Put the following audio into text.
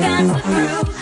got to prove.